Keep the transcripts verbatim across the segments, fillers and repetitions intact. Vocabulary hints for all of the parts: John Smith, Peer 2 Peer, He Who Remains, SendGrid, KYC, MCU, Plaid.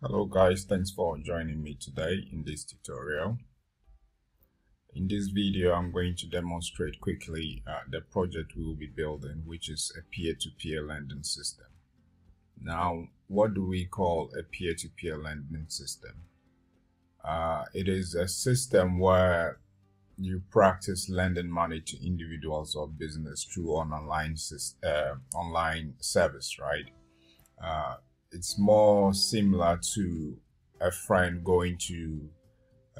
Hello guys, thanks for joining me today in this tutorial. In this video, I'm going to demonstrate quickly uh, the project we will be building, which is a peer-to-peer lending system. Now, what do we call a peer-to-peer lending system? Uh, it is a system where you practice lending money to individuals or business through an online, uh, online service, right? Uh, It's more similar to a friend going to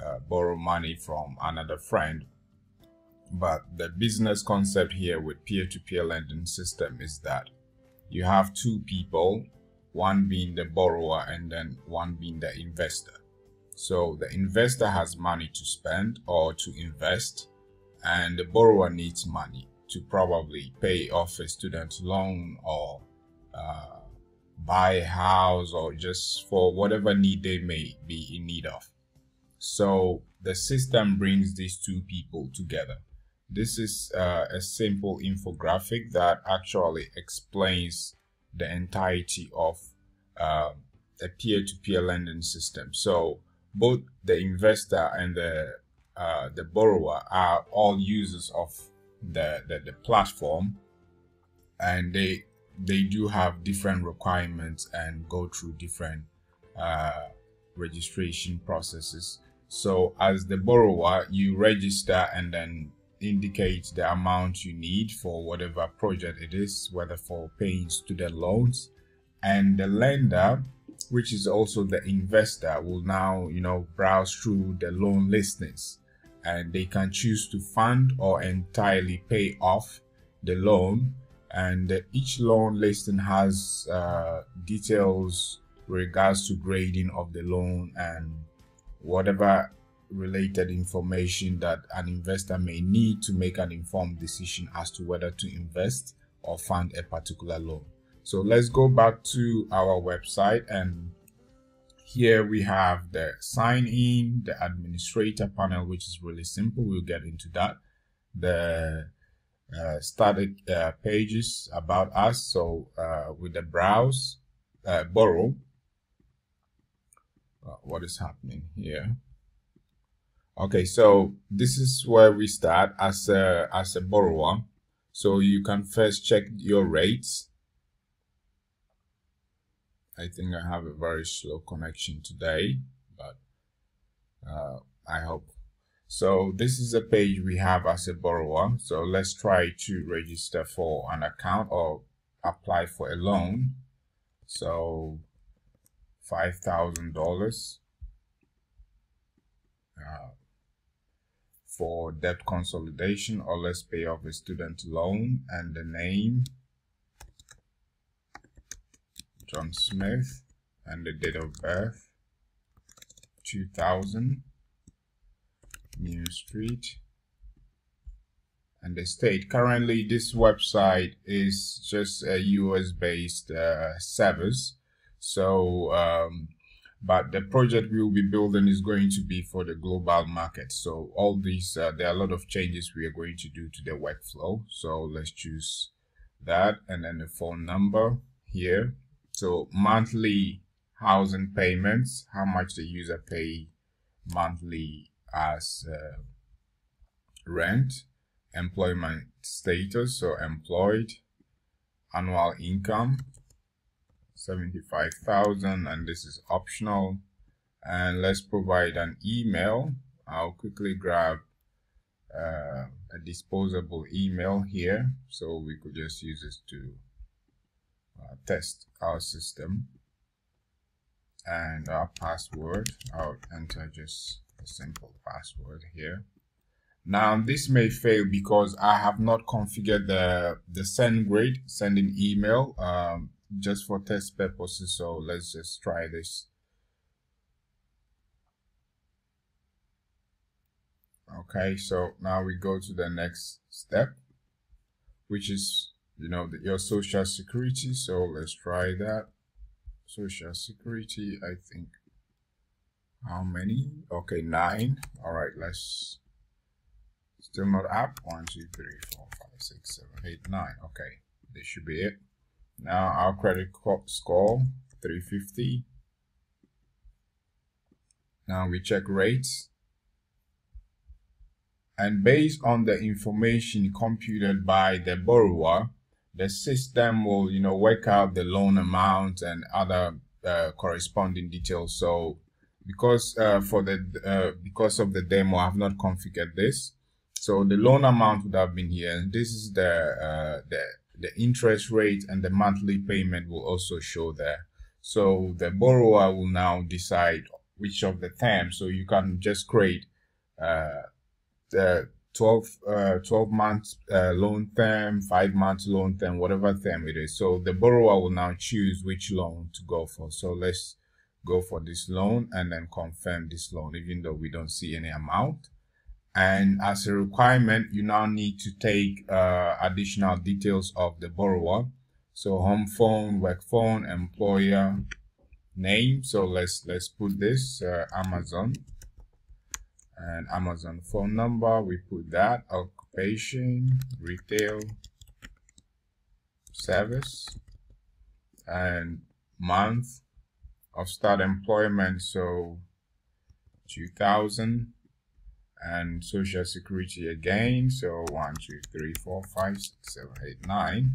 uh, borrow money from another friend. But the business concept here with peer-to-peer lending system is that you have two people, one being the borrower and then one being the investor. So the investor has money to spend or to invest, and the borrower needs money to probably pay off a student loan or uh, buy a house, or just for whatever need they may be in need of. So the system brings these two people together. This is uh, a simple infographic that actually explains the entirety of uh, a peer-to-peer lending system. So both the investor and the, uh, the borrower are all users of the, the, the platform, and they they do have different requirements and go through different uh, registration processes. So as the borrower, you register and then indicate the amount you need for whatever project it is, whether for paying student loans, and the lender, which is also the investor, will now, you know, browse through the loan listings, and they can choose to fund or entirely pay off the loan. And each loan listing has uh, details with regards to grading of the loan and whatever related information that an investor may need to make an informed decision as to whether to invest or fund a particular loan. So let's go back to our website, and here we have the sign in, the administrator panel, which is really simple. We'll get into that. The Uh, static uh, pages, about us. So uh, with the browse, uh, borrow, uh, what is happening here? Okay, so this is where we start as a, as a borrower. So you can first check your rates. I think I have a very slow connection today, but uh, I hope. So this is a page we have as a borrower. So let's try to register for an account or apply for a loan. So five thousand dollars uh, for debt consolidation, or let's pay off a student loan, and the name, John Smith, and the date of birth, two thousand. New Street, and the state. Currently, this website is just a U S based uh, service. So, um, but the project we will be building is going to be for the global market. So all these, uh, there are a lot of changes we are going to do to the workflow. So let's choose that, and then the phone number here. So monthly housing payments, how much the user pay monthly as uh, rent, employment status, so employed, annual income seventy-five thousand, and this is optional. And let's provide an email. I'll quickly grab uh, a disposable email here, so we could just use this to uh, test our system. And our password, I'll enter just a simple password here. Now this may fail because I have not configured the the SendGrid sending email um, just for test purposes. So let's just try this. Okay, so now we go to the next step, which is, you know, the, your social security. So let's try that. Social security, I think. How many? Okay, nine. All right, let's, still not up. One two three four five six seven eight nine. Okay, this should be it. Now our credit score, three fifty. Now we check rates. And based on the information computed by the borrower, the system will, you know, work out the loan amount and other uh, corresponding details. So because uh, for the uh, because of the demo, I have not configured this. So the loan amount would have been here. This is the uh, the the interest rate, and the monthly payment will also show there. So the borrower will now decide which of the terms. So you can just create uh, the twelve, uh, twelve months uh, loan term, five months loan term, whatever term it is. So the borrower will now choose which loan to go for. So let's go for this loan and then confirm this loan, even though we don't see any amount. And as a requirement, you now need to take uh, additional details of the borrower. So home phone, work phone, employer, name. So let's let's put this uh, Amazon. And Amazon phone number, we put that, occupation, retail, service, and month of start employment, so two thousand, and social security again, so one, two, three, four, five, six, seven, eight, nine.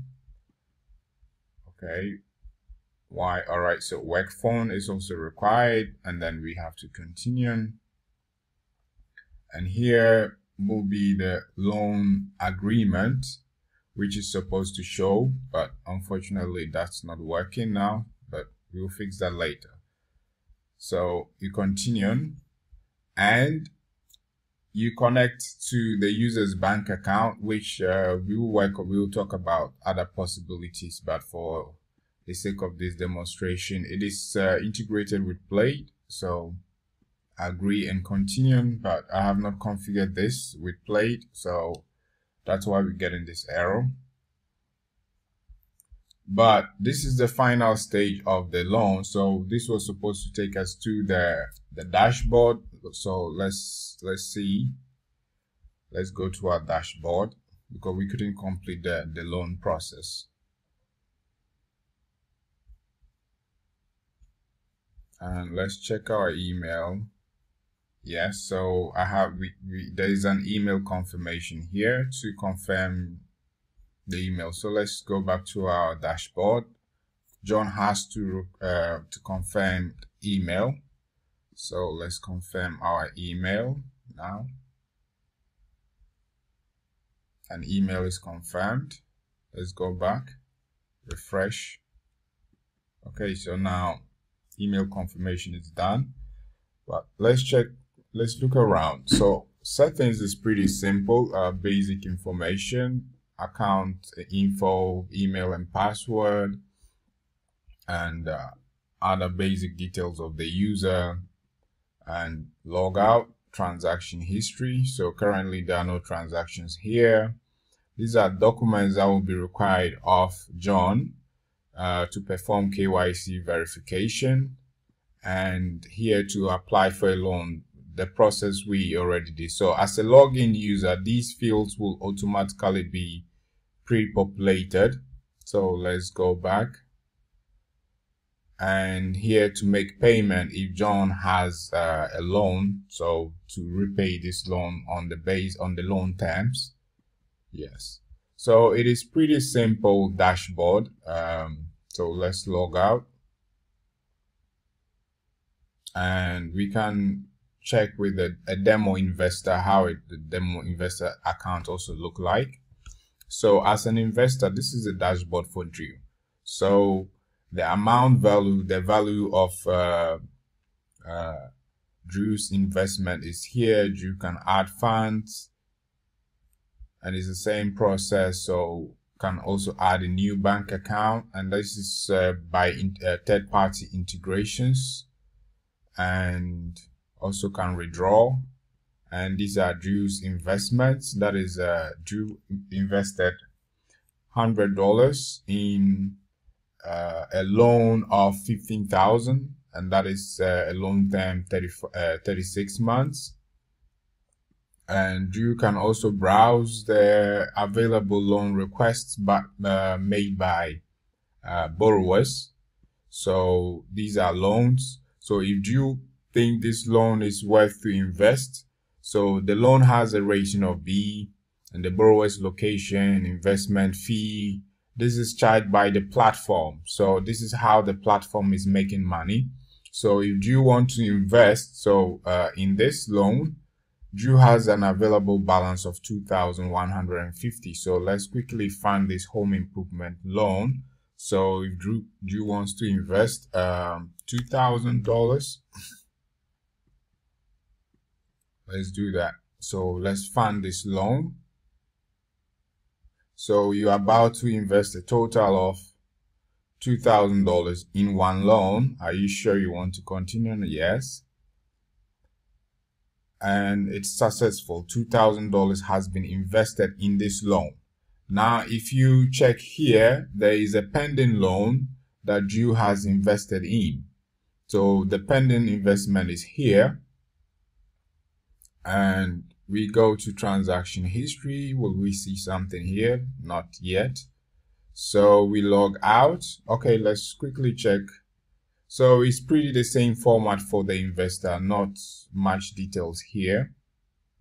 Okay, why, all right, so work phone is also required, and then we have to continue. And here will be the loan agreement, which is supposed to show, but unfortunately that's not working now, but we'll fix that later. So you continue and you connect to the user's bank account, which uh, we will work, we will talk about other possibilities, but for the sake of this demonstration, it is uh, integrated with Plaid. So agree and continue, but I have not configured this with Plaid, so that's why we're getting this error. But this is the final stage of the loan. So this was supposed to take us to the the dashboard. So let's let's see, let's go to our dashboard, because we couldn't complete the, the loan process. And let's check our email. Yes, so I have, we, we, there is an email confirmation here to confirm the email. So let's go back to our dashboard. John has to, uh, to confirm email. So let's confirm our email now. An email is confirmed. Let's go back, refresh. Okay, so now email confirmation is done. But let's check, let's look around. So settings is pretty simple, uh, basic information, account info, email and password, and uh, other basic details of the user, and log out, transaction history. So currently there are no transactions here. These are documents that will be required of John uh, to perform K Y C verification. And here to apply for a loan, the process we already did. So as a login user, these fields will automatically be pre-populated. So let's go back. And here to make payment, if John has uh, a loan, so to repay this loan on the base on the loan terms. Yes. So it is pretty simple dashboard. Um, so let's log out. And we can check with a, a demo investor how it, the demo investor account also look like. So as an investor, this is a dashboard for Drew. So the amount value, the value of uh, uh, Drew's investment is here. Drew can add funds, and it's the same process. So can also add a new bank account, and this is uh, by in, uh, third-party integrations. And also can withdraw, and these are Drew's investments. That is uh, Drew invested one hundred dollars in uh, a loan of fifteen thousand, and that is uh, a loan term thirty, uh, thirty-six months. And Drew can also browse the available loan requests by, uh, made by uh, borrowers. So these are loans. So if Drew think this loan is worth to invest. So the loan has a rating of B and the borrower's location, investment fee. This is charged by the platform. So this is how the platform is making money. So if you want to invest, so uh, in this loan, Drew has an available balance of two thousand one hundred fifty. So let's quickly fund this home improvement loan. So if Drew, Drew wants to invest um, two thousand dollars, let's do that. So let's fund this loan. So you're about to invest a total of two thousand dollars in one loan. Are you sure you want to continue? Yes. And it's successful. two thousand dollars has been invested in this loan. Now, if you check here, there is a pending loan that Drew has invested in. So the pending investment is here. And we go to transaction history. Will we see something here? Not yet. So we log out. Okay, let's quickly check. So it's pretty the same format for the investor, not much details here,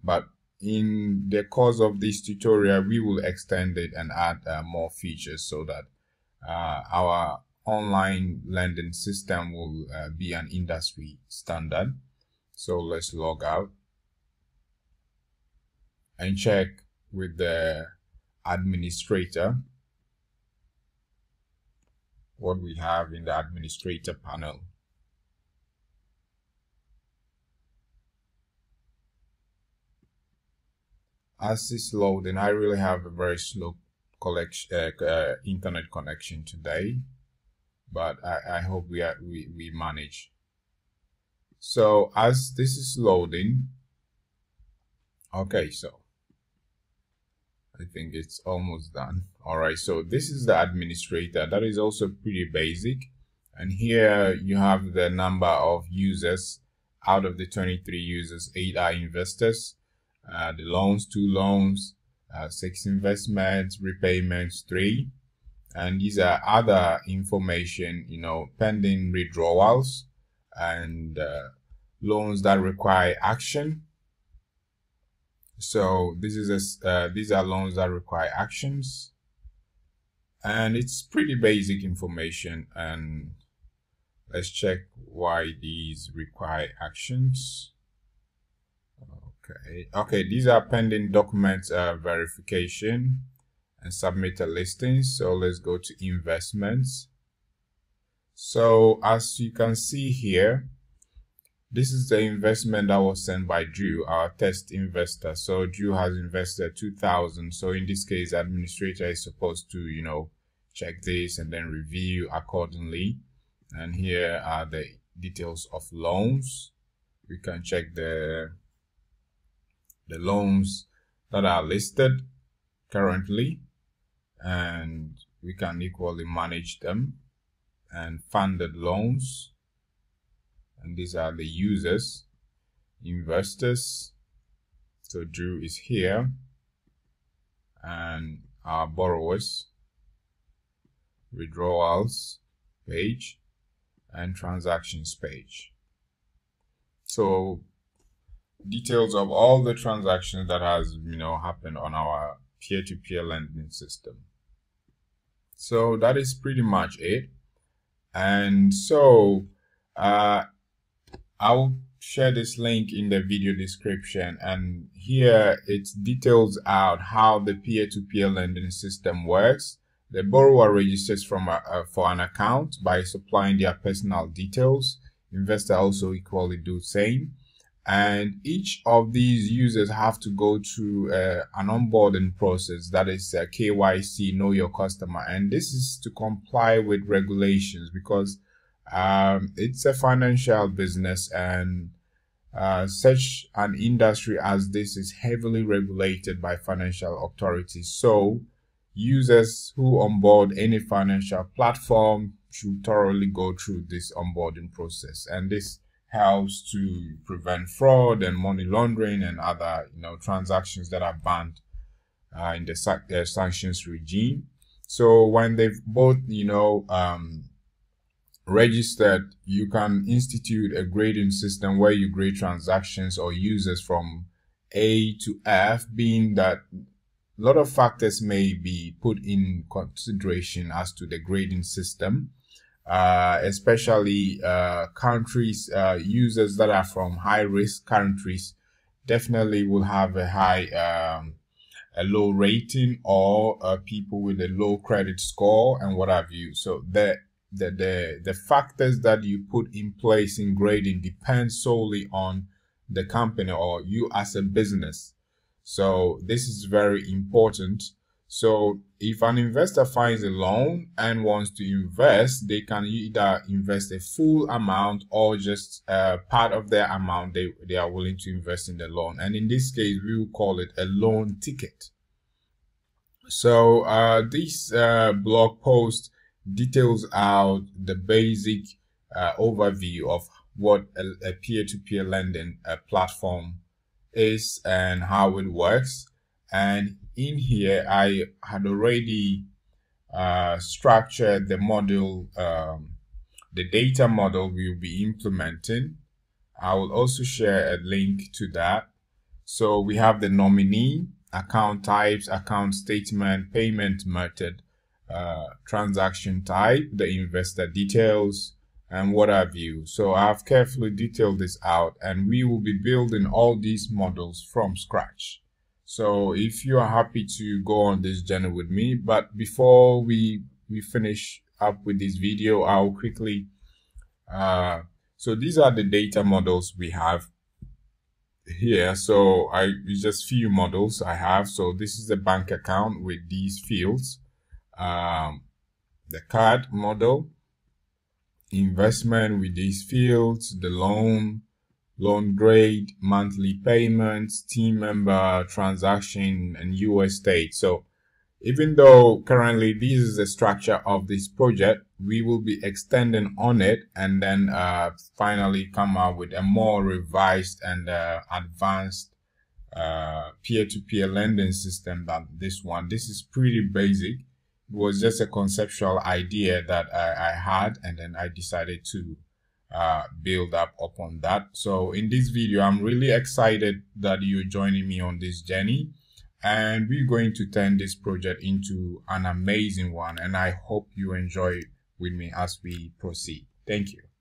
but in the course of this tutorial, we will extend it and add uh, more features so that uh, our online lending system will uh, be an industry standard. So let's log out and check with the administrator what we have in the administrator panel. As it's loading, I really have a very slow collection, uh, uh, internet connection today, but I, I hope we, are, we, we manage. So as this is loading, okay, so I think it's almost done. All right, so this is the administrator. That is also pretty basic. And here you have the number of users. Out of the twenty-three users, eight are investors. Uh, the loans, two loans, uh, six investments, repayments, three. And these are other information, you know, pending withdrawals and uh, loans that require action. So this is a, uh, these are loans that require actions, and it's pretty basic information. And let's check why these require actions. Okay, okay, these are pending documents uh, verification and submit a listing. So let's go to investments. So as you can see here, this is the investment that was sent by Drew, our test investor. So Drew has invested two thousand dollars. So in this case, administrator is supposed to, you know, check this and then review accordingly. And here are the details of loans. We can check the, the loans that are listed currently, and we can equally manage them, and funded loans. And these are the users, investors. So Drew is here, and our borrowers, withdrawals page, and transactions page. So details of all the transactions that has, you know, happened on our peer-to-peer lending system. So that is pretty much it. And so uh, I'll share this link in the video description, and here it details out how the peer-to-peer lending system works. The borrower registers from a, a, for an account by supplying their personal details. Investor also equally do same. And each of these users have to go through uh, an onboarding process, that is uh, K Y C, know your customer. And this is to comply with regulations, because Um, it's a financial business, and uh, such an industry as this is heavily regulated by financial authorities. So users who onboard any financial platform should thoroughly go through this onboarding process, and this helps to prevent fraud and money laundering and other, you know, transactions that are banned uh, in the sanctions regime. So when they've both, you know, um, registered, you can institute a grading system where you grade transactions or users from A to F, being that a lot of factors may be put in consideration as to the grading system, uh, especially uh, countries, uh, users that are from high-risk countries definitely will have a high, um, a low rating, or uh, people with a low credit score and what have you. So the, the, the, the factors that you put in place in grading depend solely on the company or you as a business. So this is very important. So if an investor finds a loan and wants to invest, they can either invest a full amount or just uh, part of their amount they, they are willing to invest in the loan. And in this case, we will call it a loan ticket. So uh, this uh, blog post details out the basic uh, overview of what a peer-to-peer lending uh, platform is and how it works. And in here I had already uh, structured the model, um, the data model we'll be implementing. I will also share a link to that. So we have the nominee, account types, account statement, payment method, uh, transaction type, the investor details, and what have you. So I've carefully detailed this out, and we will be building all these models from scratch. So if you are happy to go on this journey with me, but before we, we finish up with this video, I'll quickly, uh, so these are the data models we have here. So I just few models I have. So this is a bank account with these fields, um, the card model, investment with these fields, the loan, loan grade, monthly payments, team member, transaction, and U S state. So even though currently this is the structure of this project, we will be extending on it and then uh, finally come out with a more revised and uh, advanced uh, peer-to-peer lending system than this one. This is pretty basic. Was just a conceptual idea that I, I had, and then I decided to uh, build up upon that. So in this video, I'm really excited that you're joining me on this journey, and we're going to turn this project into an amazing one, and I hope you enjoy with me as we proceed. Thank you.